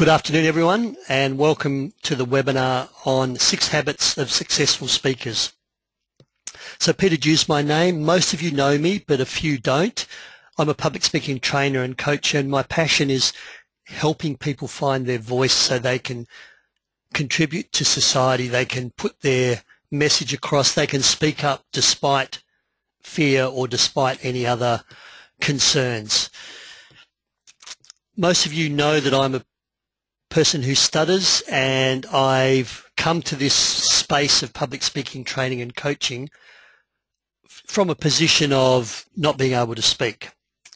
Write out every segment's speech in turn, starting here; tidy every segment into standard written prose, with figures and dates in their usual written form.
Good afternoon, everyone, and welcome to the webinar on 6 Habits of Successful Speakers. So Peter Dhu's my name. Most of you know me, but a few don't. I'm a public speaking trainer and coach, and my passion is helping people find their voice so they can contribute to society, they can put their message across, they can speak up despite fear or despite any other concerns. Most of you know that I'm a person who stutters, and I've come to this space of public speaking training and coaching from a position of not being able to speak,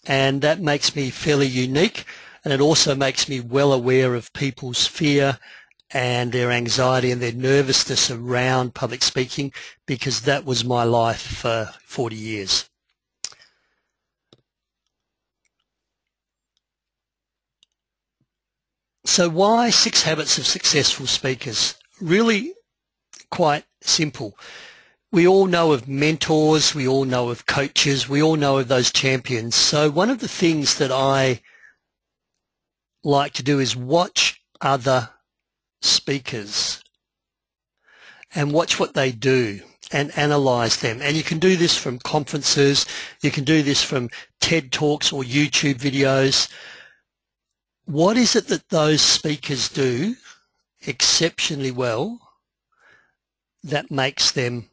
and that makes me fairly unique, and it also makes me well aware of people's fear and their anxiety and their nervousness around public speaking, because that was my life for 40 years. So why 6 Habits of Successful Speakers? Really quite simple. We all know of mentors, we all know of coaches, we all know of those champions. So one of the things that I like to do is watch other speakers and watch what they do and analyze them. And you can do this from conferences, you can do this from TED Talks or YouTube videos. What is it that those speakers do exceptionally well that makes them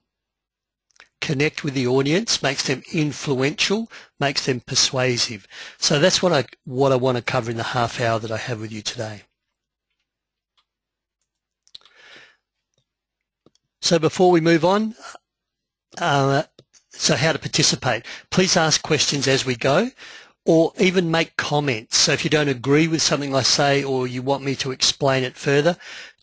connect with the audience, makes them influential, makes them persuasive? So that's what I want to cover in the half hour that I have with you today. So before we move on, so how to participate. Please ask questions as we go, or even make comments. So if you don't agree with something I say or you want me to explain it further,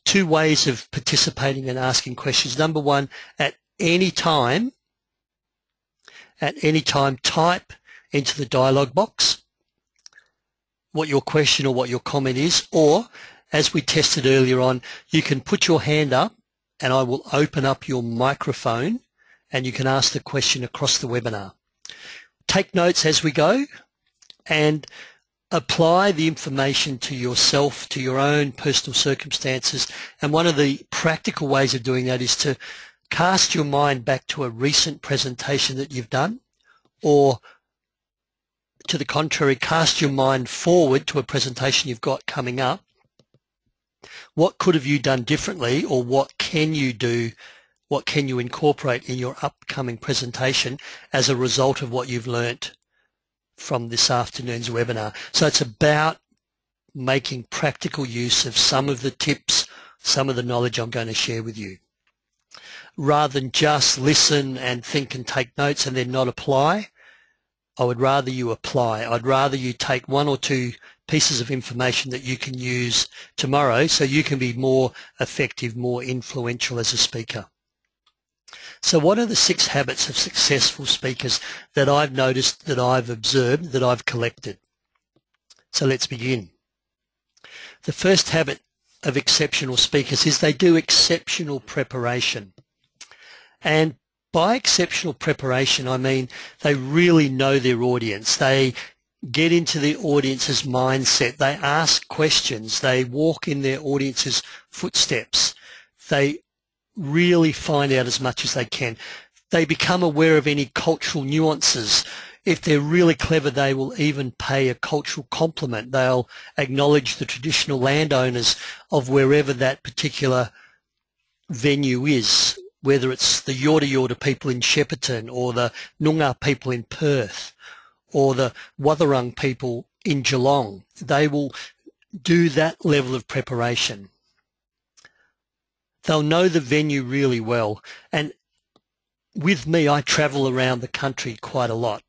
two ways of participating and asking questions. Number one, at any time type into the dialogue box what your question or what your comment is, or as we tested earlier on, you can put your hand up and I will open up your microphone and you can ask the question across the webinar. Take notes as we go and apply the information to yourself, to your own personal circumstances. And one of the practical ways of doing that is to cast your mind back to a recent presentation that you've done, or to the contrary, cast your mind forward to a presentation you've got coming up. What could have you done differently, or what can you do? What can you incorporate in your upcoming presentation as a result of what you've learnt from this afternoon's webinar? So it's about making practical use of some of the tips, some of the knowledge I'm going to share with you, rather than just listen and think and take notes and then not apply. I would rather you apply. I'd rather you take one or two pieces of information that you can use tomorrow so you can be more effective, more influential as a speaker. So what are the 6 habits of successful speakers that I've noticed, that I've observed, that I've collected? So let's begin. The first habit of exceptional speakers is they do exceptional preparation. And by exceptional preparation, I mean they really know their audience. They get into the audience's mindset. They ask questions. They walk in their audience's footsteps. They really find out as much as they can. They become aware of any cultural nuances. If they're really clever, they will even pay a cultural compliment. They'll acknowledge the traditional landowners of wherever that particular venue is, whether it's the Yorta Yorta people in Shepparton or the Noongar people in Perth or the Wathaurong people in Geelong. They will do that level of preparation. They'll know the venue really well, and with me I travel around the country quite a lot,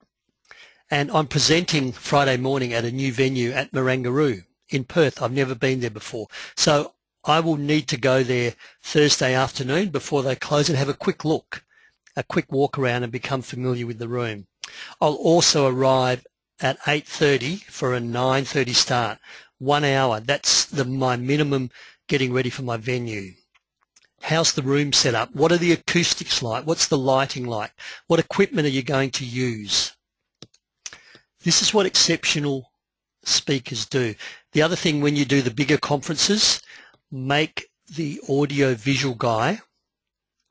and I'm presenting Friday morning at a new venue at Marangaroo in Perth. I've never been there before, so I will need to go there Thursday afternoon before they close and have a quick look, a quick walk around and become familiar with the room. I'll also arrive at 8:30 for a 9:30 start, 1 hour. That's my minimum getting ready for my venue. How's the room set up? What are the acoustics like? What's the lighting like? What equipment are you going to use? This is what exceptional speakers do. The other thing, when you do the bigger conferences, make the audio-visual guy,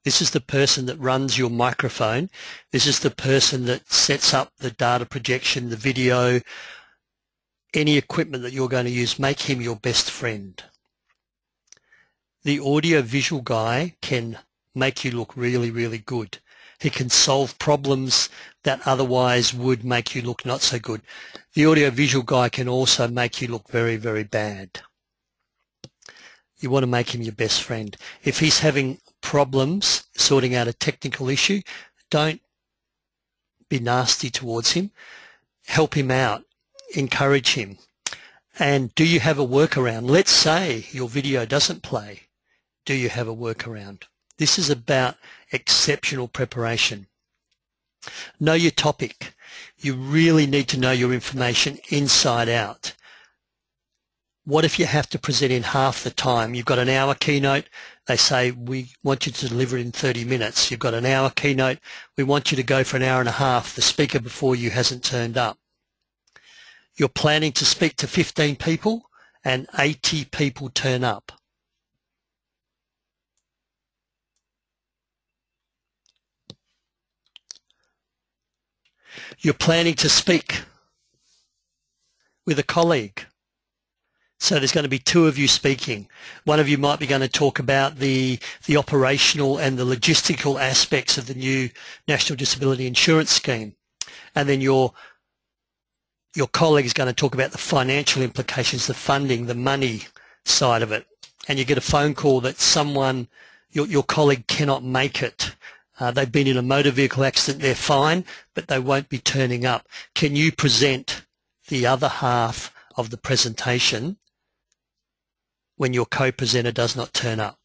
this is the person that runs your microphone, this is the person that sets up the data projection, the video, any equipment that you're going to use, make him your best friend. The audio-visual guy can make you look really, really good. He can solve problems that otherwise would make you look not so good. The audio-visual guy can also make you look very, very bad. You want to make him your best friend. If he's having problems sorting out a technical issue, don't be nasty towards him. Help him out. Encourage him. And do you have a workaround? Let's say your video doesn't play. Do you have a workaround? This is about exceptional preparation. Know your topic. You really need to know your information inside out. What if you have to present in half the time? You've got an hour keynote. They say, we want you to deliver it in 30 minutes. You've got an hour keynote. We want you to go for an hour and a half. The speaker before you hasn't turned up. You're planning to speak to 15 people and 80 people turn up. You're planning to speak with a colleague. So there's going to be two of you speaking. One of you might be going to talk about the operational and the logistical aspects of the new National Disability Insurance Scheme. And then your colleague is going to talk about the financial implications, the funding, the money side of it. And you get a phone call that someone, your colleague cannot make it. They've been in a motor vehicle accident, they're fine, but they won't be turning up. Can you present the other half of the presentation when your co-presenter does not turn up?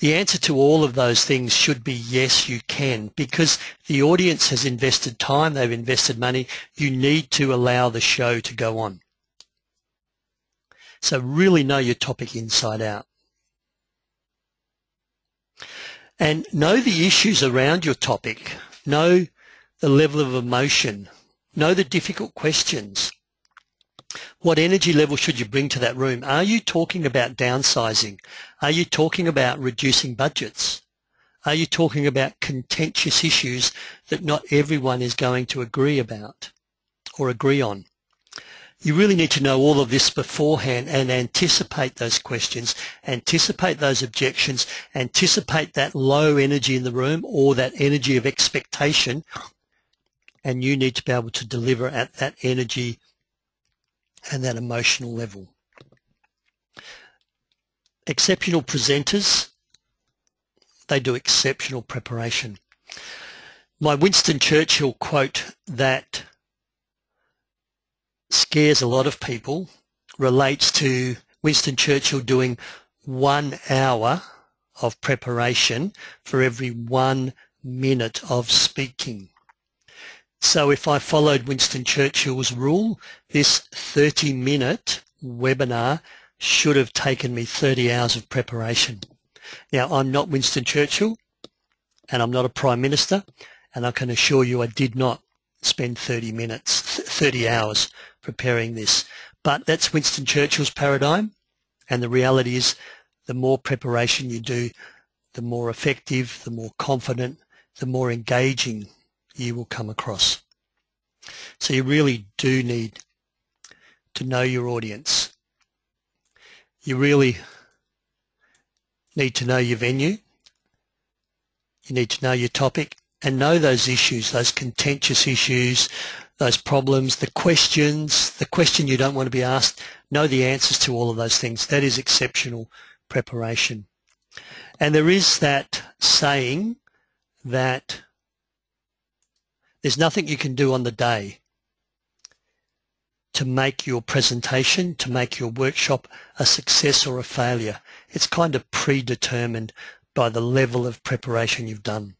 The answer to all of those things should be yes, you can, because the audience has invested time, they've invested money. You need to allow the show to go on. So really know your topic inside out. And know the issues around your topic. Know the level of emotion. Know the difficult questions. What energy level should you bring to that room? Are you talking about downsizing? Are you talking about reducing budgets? Are you talking about contentious issues that not everyone is going to agree about or agree on? You really need to know all of this beforehand and anticipate those questions, anticipate those objections, anticipate that low energy in the room or that energy of expectation, and you need to be able to deliver at that energy and that emotional level. Exceptional presenters, they do exceptional preparation. My Winston Churchill quote that scares a lot of people relates to Winston Churchill doing 1 hour of preparation for every 1 minute of speaking. So if I followed Winston Churchill's rule, this 30-minute webinar should have taken me 30 hours of preparation. Now, I'm not Winston Churchill, and I'm not a Prime Minister, and I can assure you I did not spend 30 hours preparing this. But that's Winston Churchill's paradigm, and the reality is the more preparation you do, the more effective, the more confident, the more engaging you will come across. So you really do need to know your audience. You really need to know your venue. You need to know your topic and know those issues, those contentious issues, those problems, the questions, the question you don't want to be asked. Know the answers to all of those things. That is exceptional preparation. And there is that saying that there's nothing you can do on the day to make your presentation, to make your workshop a success or a failure. It's kind of predetermined by the level of preparation you've done.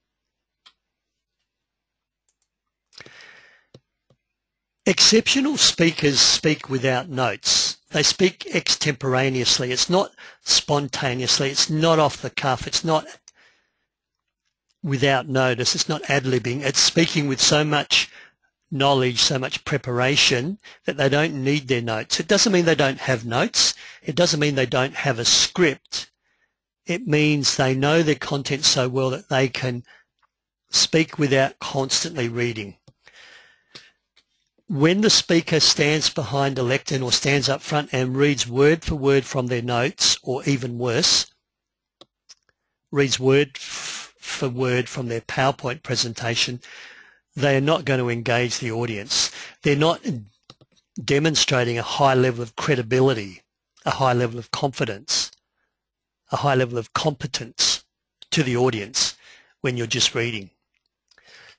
Exceptional speakers speak without notes. They speak extemporaneously. It's not spontaneously. It's not off the cuff. It's not without notice. It's not ad-libbing. It's speaking with so much knowledge, so much preparation that they don't need their notes. It doesn't mean they don't have notes. It doesn't mean they don't have a script. It means they know their content so well that they can speak without constantly reading. When the speaker stands behind a lectern or stands up front and reads word for word from their notes, or even worse, reads word for word from their PowerPoint presentation, they are not going to engage the audience. They're not demonstrating a high level of credibility, a high level of confidence, a high level of competence to the audience when you're just reading.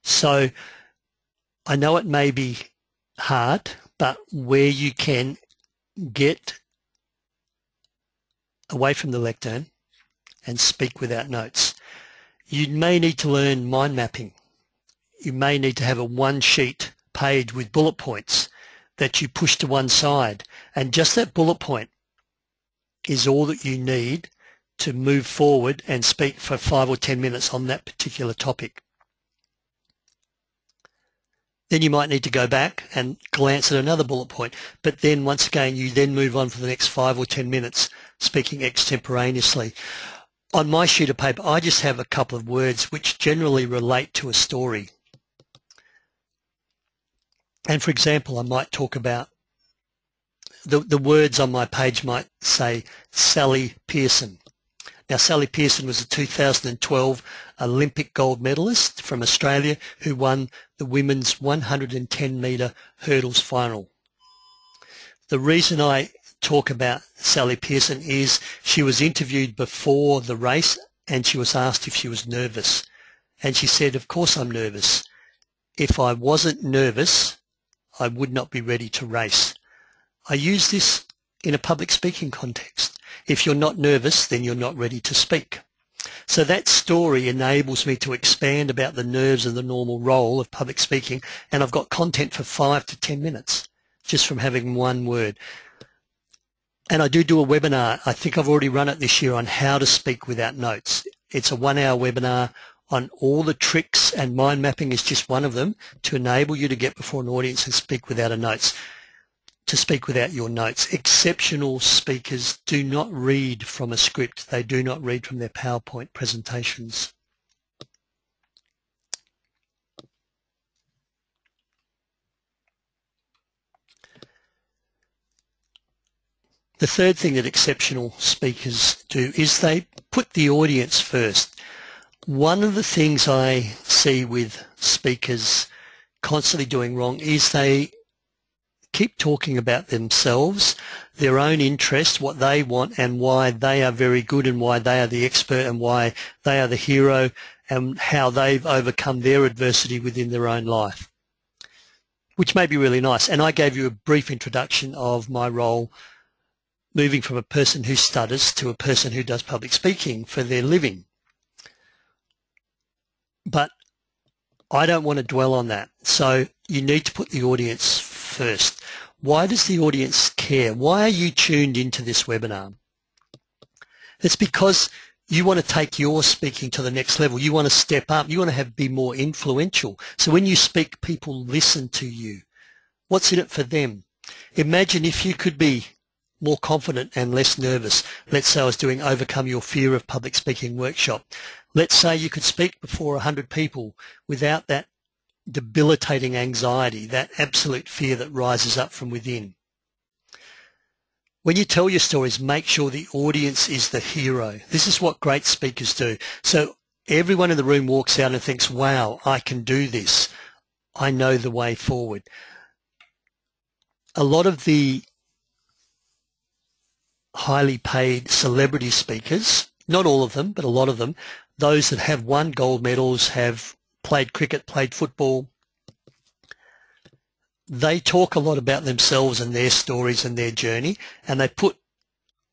So I know it may be hard, but where you can get away from the lectern and speak without notes. You may need to learn mind mapping. You may need to have a one-sheet page with bullet points that you push to one side, and just that bullet point is all that you need to move forward and speak for 5 or 10 minutes on that particular topic. Then you might need to go back and glance at another bullet point, but then once again you then move on for the next 5 or 10 minutes speaking extemporaneously. On my sheet of paper I just have a couple of words which generally relate to a story. And for example, I might talk about, the words on my page might say Sally Pearson. Now, Sally Pearson was a 2012 Olympic gold medalist from Australia who won the women's 110-metre hurdles final. The reason I talk about Sally Pearson is she was interviewed before the race and she was asked if she was nervous. And she said, "Of course I'm nervous. If I wasn't nervous, I would not be ready to race." I use this in a public speaking context. If you're not nervous, then you're not ready to speak. So that story enables me to expand about the nerves and the normal role of public speaking, and I've got content for 5 to 10 minutes just from having one word. And I do a webinar. I think I've already run it this year on how to speak without notes. It's a 1-hour webinar on all the tricks, and mind mapping is just one of them, to enable you to get before an audience and speak without a notes. To speak without your notes. Exceptional speakers do not read from a script. They do not read from their PowerPoint presentations. The third thing that exceptional speakers do is they put the audience first. One of the things I see with speakers constantly doing wrong is they keep talking about themselves, their own interests, what they want and why they are very good and why they are the expert and why they are the hero and how they've overcome their adversity within their own life, which may be really nice. And I gave you a brief introduction of my role moving from a person who stutters to a person who does public speaking for their living. But I don't want to dwell on that. So you need to put the audience first. Why does the audience care? Why are you tuned into this webinar? It's because you want to take your speaking to the next level. You want to step up. You want to be more influential. So when you speak, people listen to you. What's in it for them? Imagine if you could be more confident and less nervous. Let's say I was doing Overcome Your Fear of Public Speaking workshop. Let's say you could speak before 100 people without that debilitating anxiety, that absolute fear that rises up from within. When you tell your stories, make sure the audience is the hero. This is what great speakers do. So everyone in the room walks out and thinks, "Wow, I can do this. I know the way forward." A lot of the highly paid celebrity speakers, not all of them, but a lot of them, those that have won gold medals, have played cricket, played football, they talk a lot about themselves and their stories and their journey, and they put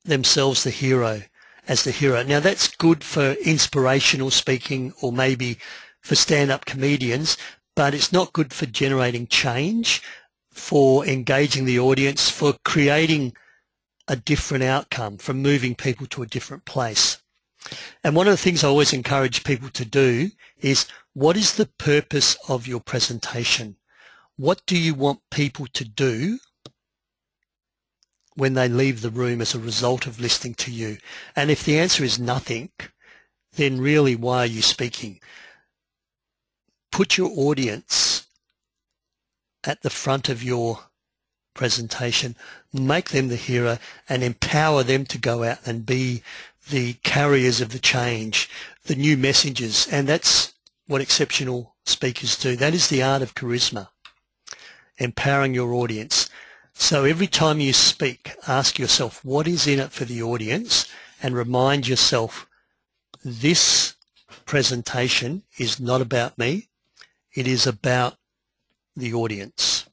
themselves the hero as the hero. Now that's good for inspirational speaking or maybe for stand-up comedians, but it's not good for generating change, for engaging the audience, for creating a different outcome, for moving people to a different place. And one of the things I always encourage people to do is, what is the purpose of your presentation? What do you want people to do when they leave the room as a result of listening to you? And if the answer is nothing, then really why are you speaking? Put your audience at the front of your presentation, make them the hero and empower them to go out and be the carriers of the change, the new messengers. And that's what exceptional speakers do. That is the art of charisma, empowering your audience. So every time you speak, ask yourself, what is in it for the audience? And remind yourself, this presentation is not about me. It is about the audience.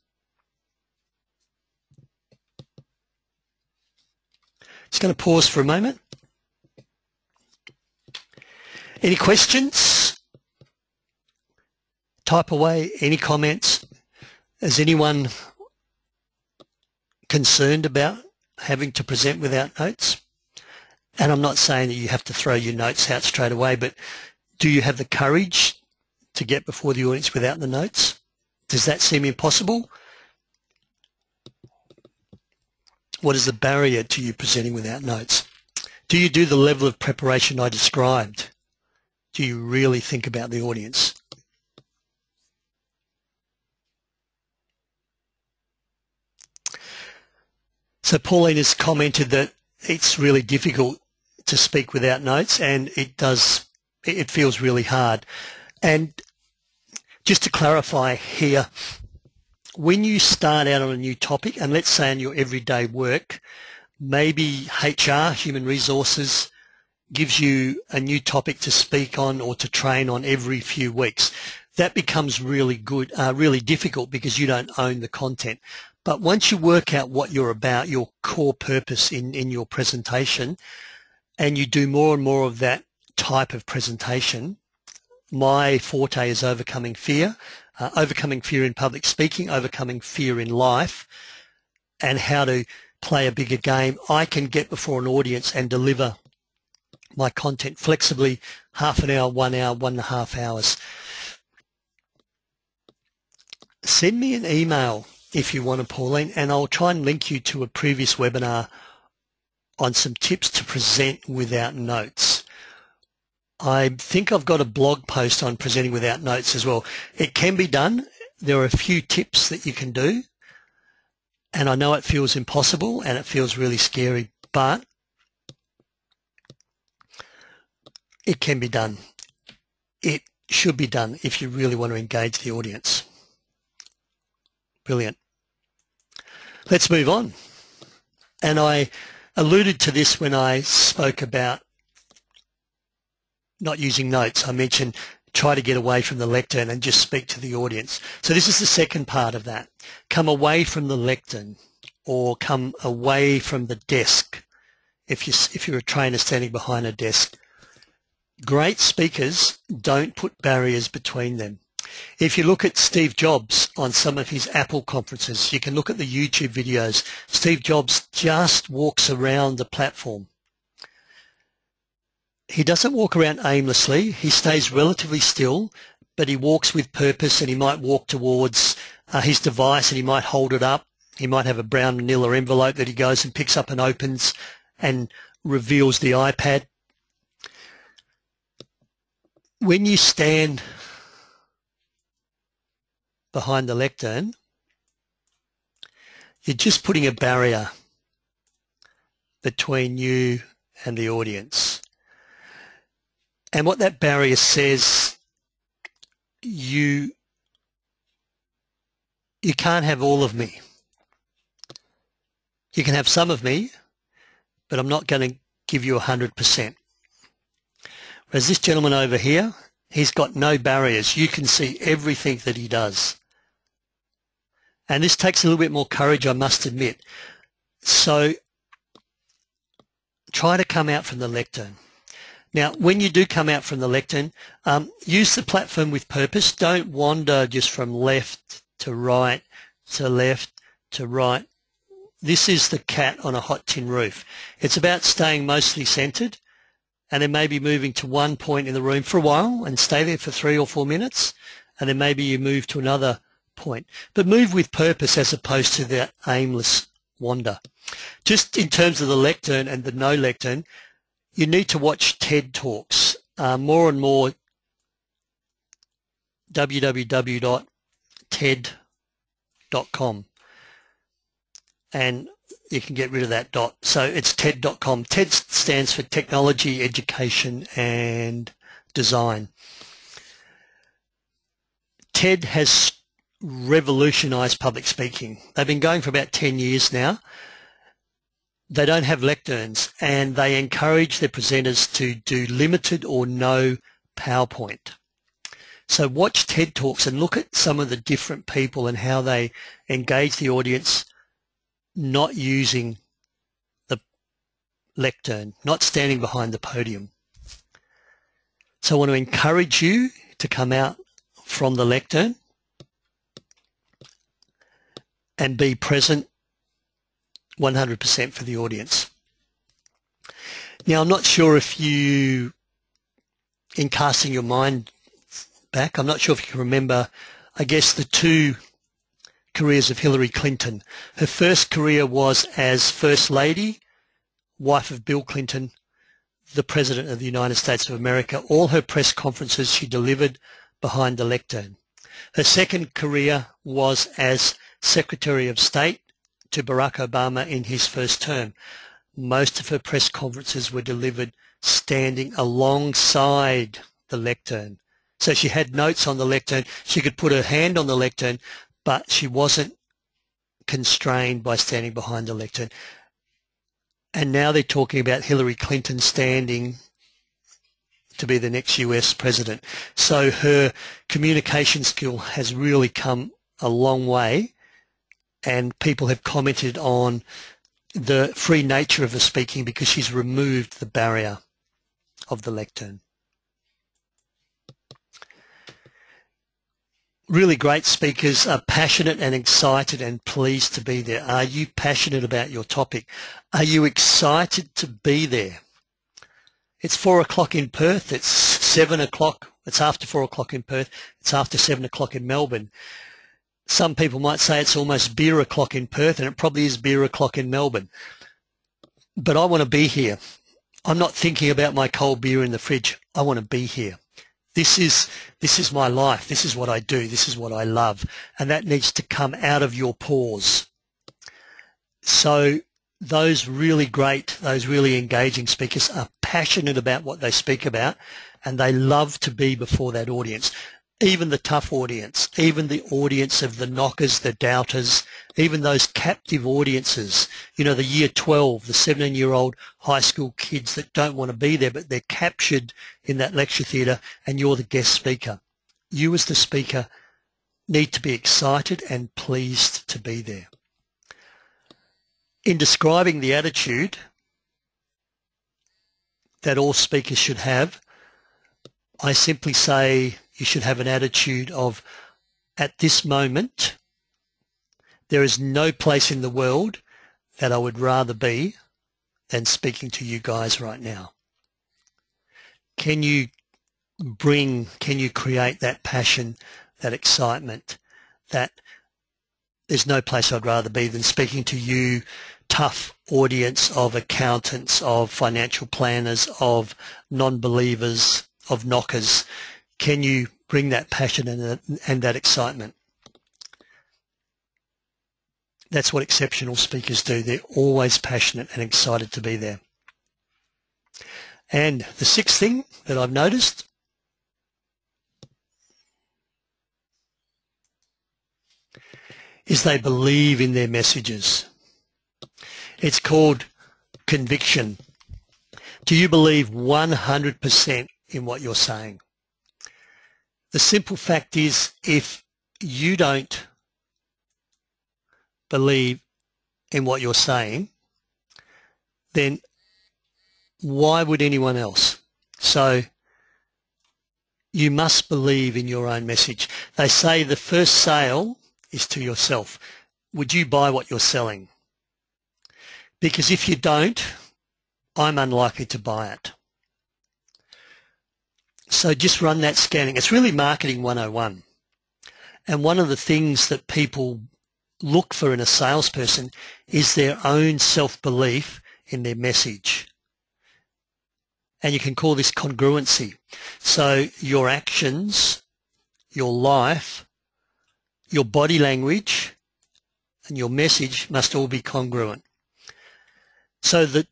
Just going to pause for a moment. Any questions? Type away. Any comments? Is anyone concerned about having to present without notes? And I'm not saying that you have to throw your notes out straight away, but do you have the courage to get before the audience without the notes? Does that seem impossible? What is the barrier to you presenting without notes? Do you do the level of preparation I described? Do you really think about the audience? So Pauline has commented that it's really difficult to speak without notes, and it feels really hard. And just to clarify here, when you start out on a new topic, and let's say in your everyday work, maybe HR, human resources, gives you a new topic to speak on or to train on every few weeks. That becomes really difficult because you don't own the content. But once you work out what you're about, your core purpose in your presentation, and you do more and more of that type of presentation, my forte is overcoming fear in public speaking, overcoming fear in life, and how to play a bigger game. I can get before an audience and deliver my content flexibly, half an hour, 1 hour, 1.5 hours. Send me an email if you want to, Pauline, and I'll try and link you to a previous webinar on some tips to present without notes. I think I've got a blog post on presenting without notes as well. It can be done. There are a few tips that you can do, and I know it feels impossible and it feels really scary, but it can be done. It should be done if you really want to engage the audience. Brilliant. Let's move on. And I alluded to this when I spoke about not using notes. I mentioned try to get away from the lectern and just speak to the audience. So this is the second part of that. Come away from the lectern, or come away from the desk if you're a trainer standing behind a desk. Great speakers don't put barriers between them. If you look at Steve Jobs on some of his Apple conferences, you can look at the YouTube videos. Steve Jobs just walks around the platform. He doesn't walk around aimlessly. He stays relatively still, but he walks with purpose, and he might walk towards his device, and he might hold it up. He might have a brown manila envelope that he goes and picks up and opens and reveals the iPad. When you stand behind the lectern, you're just putting a barrier between you and the audience. And what that barrier says, you can't have all of me. You can have some of me, but I'm not going to give you 100%. Whereas this gentleman over here, he's got no barriers. You can see everything that he does. And this takes a little bit more courage, I must admit. So try to come out from the lectern. Now, when you do come out from the lectern, use the platform with purpose. Don't wander just from left to right to left to right. This is the cat on a hot tin roof. It's about staying mostly centered, and then maybe moving to one point in the room for a while and stay there for 3 or 4 minutes, and then maybe you move to another point. But move with purpose as opposed to the aimless wander. Just in terms of the lectern and the no lectern, you need to watch TED Talks. More and more, www.ted.com, and you can get rid of that dot. So it's TED.com. TED stands for Technology, Education and Design. TED has revolutionised public speaking. They've been going for about 10 years now. They don't have lecterns, and they encourage their presenters to do limited or no PowerPoint. So watch TED Talks and look at some of the different people and how they engage the audience, not using the lectern, not standing behind the podium. So I want to encourage you to come out from the lectern and be present 100% for the audience. Now, I'm not sure if you, in casting your mind back, I'm not sure if you can remember, I guess, the two careers of Hillary Clinton. Her first career was as First Lady, wife of Bill Clinton, the President of the United States of America. All her press conferences she delivered behind the lectern. Her second career was as Secretary of State to Barack Obama in his first term. Most of her press conferences were delivered standing alongside the lectern. So she had notes on the lectern. She could put her hand on the lectern, but she wasn't constrained by standing behind the lectern. And now they're talking about Hillary Clinton standing to be the next US president. So her communication skill has really come a long way, and people have commented on the free nature of her speaking because she's removed the barrier of the lectern. Really great speakers are passionate and excited and pleased to be there. Are you passionate about your topic? Are you excited to be there? It's 4 o'clock in Perth. It's 7 o'clock. It's after 4 o'clock in Perth. It's after 7 o'clock in Melbourne. Some people might say it's almost beer o'clock in Perth, and it probably is beer o'clock in Melbourne. But I want to be here. I'm not thinking about my cold beer in the fridge. I want to be here. This is my life. This is what I do. This is what I love. And that needs to come out of your pores. So those really engaging speakers are passionate about what they speak about, and they love to be before that audience. Even the tough audience, even the audience of the knockers, the doubters, even those captive audiences, you know, the year 12, the 17-year-old high school kids that don't want to be there, but they're captured in that lecture theatre and you're the guest speaker. You as the speaker need to be excited and pleased to be there. In describing the attitude that all speakers should have, I simply say, you should have an attitude of, at this moment, there is no place in the world that I would rather be than speaking to you guys right now. Can you create that passion, that excitement, that there's no place I'd rather be than speaking to you, tough audience of accountants, of financial planners, of non-believers, of knockers. Can you bring that passion and that excitement? That's what exceptional speakers do. They're always passionate and excited to be there. And the sixth thing that I've noticed is they believe in their messages. It's called conviction. Do you believe 100% in what you're saying? The simple fact is, if you don't believe in what you're saying, then why would anyone else? So you must believe in your own message. They say the first sale is to yourself. Would you buy what you're selling? Because if you don't, I'm unlikely to buy it. So just run that scanning. It's really marketing 101. And one of the things that people look for in a salesperson is their own self-belief in their message. And you can call this congruency. So your actions, your life, your body language, and your message must all be congruent. So the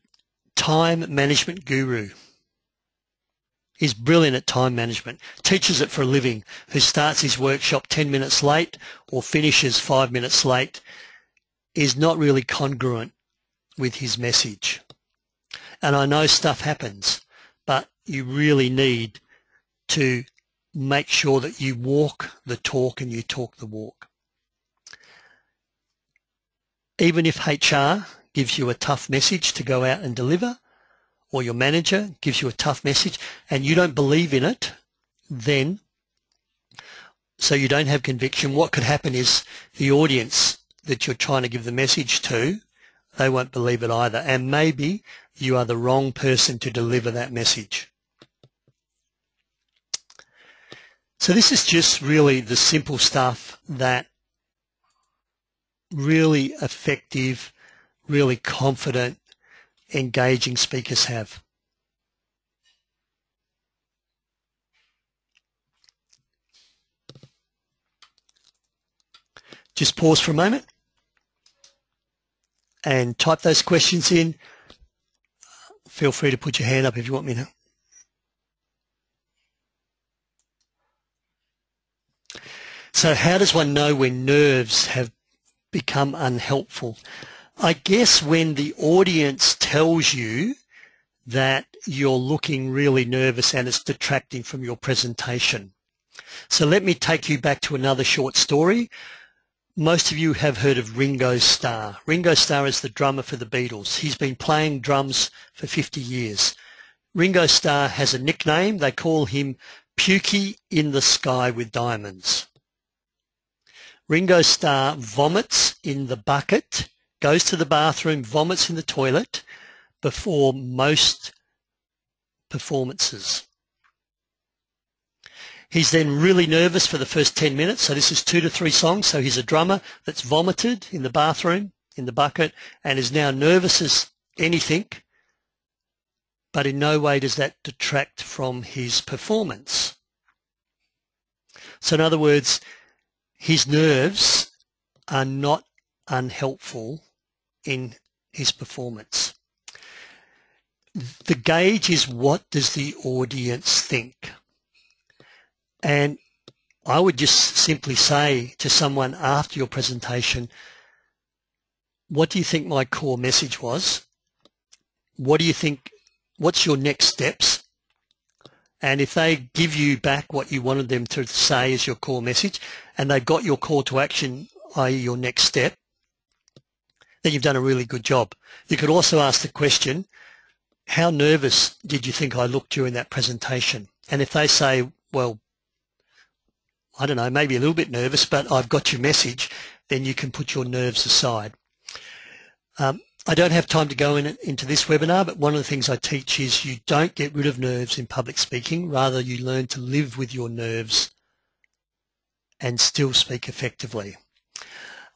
time management guru is brilliant at time management, teaches it for a living, who starts his workshop 10 minutes late or finishes 5 minutes late, is not really congruent with his message. And I know stuff happens, but you really need to make sure that you walk the talk and you talk the walk. Even if HR gives you a tough message to go out and deliver, or your manager gives you a tough message and you don't believe in it, then, so you don't have conviction, what could happen is the audience that you're trying to give the message to, they won't believe it either, and maybe you are the wrong person to deliver that message. So this is just really the simple stuff that really effective, really confident, engaging speakers have. Just pause for a moment and type those questions in. Feel free to put your hand up if you want me to. So how does one know when nerves have become unhelpful? I guess when the audience tells you that you're looking really nervous and it's detracting from your presentation. So let me take you back to another short story. Most of you have heard of Ringo Starr. Ringo Starr is the drummer for the Beatles. He's been playing drums for 50 years. Ringo Starr has a nickname. They call him Pukey in the Sky with Diamonds. Ringo Starr vomits in the bucket, goes to the bathroom, vomits in the toilet before most performances. He's then really nervous for the first 10 minutes, so this is 2 to 3 songs, so he's a drummer that's vomited in the bathroom, in the bucket, and is now nervous as anything, but in no way does that detract from his performance. So in other words, his nerves are not unhelpful in his performance. The gauge is, what does the audience think? And I would just simply say to someone after your presentation, what do you think my core message was? What do you think, what's your next steps? And if they give you back what you wanted them to say as your core message, and they've got your call to action, i.e. your next step, then you've done a really good job. You could also ask the question, how nervous did you think I looked during that presentation? And if they say, well, I don't know, maybe a little bit nervous, but I've got your message, then you can put your nerves aside. I don't have time to go into this webinar, but one of the things I teach is you don't get rid of nerves in public speaking, rather you learn to live with your nerves and still speak effectively.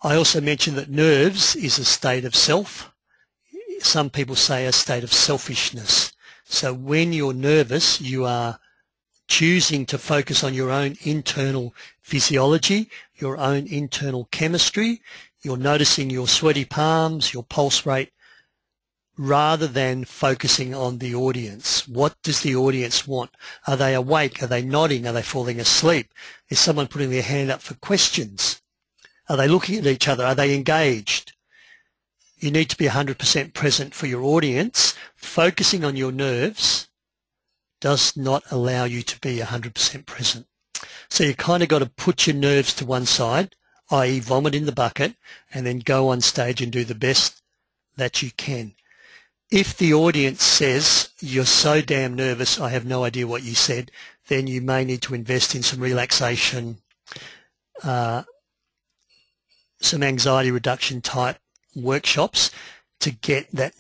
I also mentioned that nerves is a state of self. Some people say a state of selfishness. So when you're nervous, you are choosing to focus on your own internal physiology, your own internal chemistry. You're noticing your sweaty palms, your pulse rate, rather than focusing on the audience. What does the audience want? Are they awake? Are they nodding? Are they falling asleep? Is someone putting their hand up for questions? Are they looking at each other? Are they engaged? You need to be 100% present for your audience. Focusing on your nerves does not allow you to be 100% present. So you kind of got to put your nerves to one side, i.e. vomit in the bucket, and then go on stage and do the best that you can. If the audience says, you're so damn nervous, I have no idea what you said, then you may need to invest in some relaxation, some anxiety reduction type workshops to get that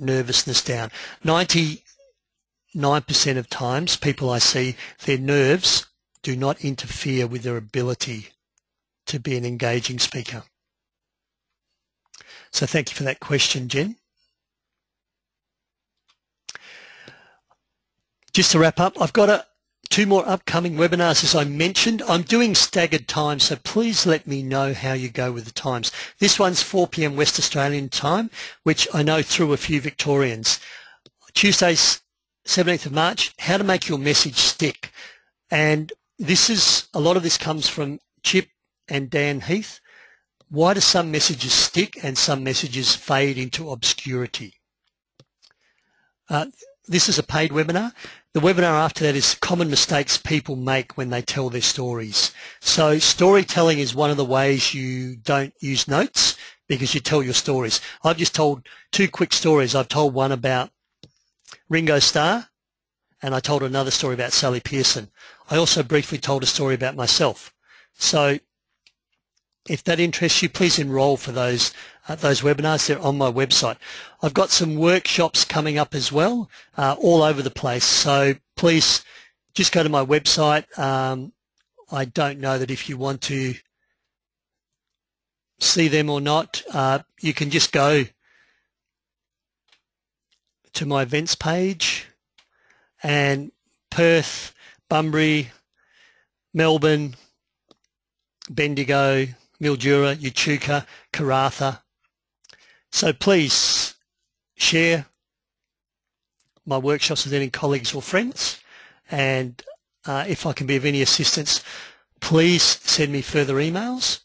nervousness down. 99% of times people I see, their nerves do not interfere with their ability to be an engaging speaker? So thank you for that question, Jen. Just to wrap up, I've got two more upcoming webinars, as I mentioned. I'm doing staggered time, so please let me know how you go with the times. This one's 4 p.m. West Australian time, which I know threw a few Victorians. Tuesday's 17th of March, how to make your message stick. And this is, a lot of this comes from Chip and Dan Heath. Why do some messages stick and some messages fade into obscurity? This is a paid webinar. The webinar after that is common mistakes people make when they tell their stories. So storytelling is one of the ways you don't use notes because you tell your stories. I've just told two quick stories. I've told one about Ringo Starr and I told another story about Sally Pearson. I also briefly told a story about myself. So if that interests you, please enroll for those webinars. They're on my website. I've got some workshops coming up as well, all over the place. So please just go to my website. I don't know that if you want to see them or not, you can just go to my events page, and Perth, Bunbury, Melbourne, Bendigo, Mildura, Echuca, Karatha. So please share my workshops with any colleagues or friends, and if I can be of any assistance, please send me further emails.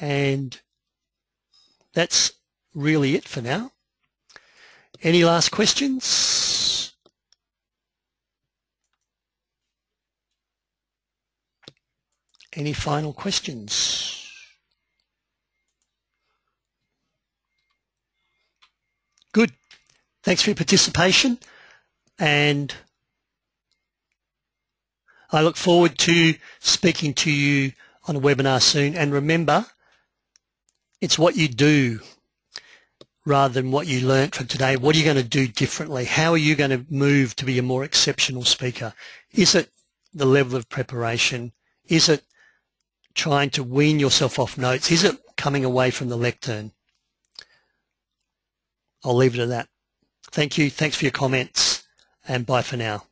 And that's really it for now. Any last questions? Any final questions? Good. Thanks for your participation, and I look forward to speaking to you on a webinar soon. And remember, it's what you do rather than what you learnt from today. What are you going to do differently? How are you going to move to be a more exceptional speaker? Is it the level of preparation? Is it trying to wean yourself off notes? Is it coming away from the lectern? I'll leave it at that. Thank you. Thanks for your comments, and bye for now.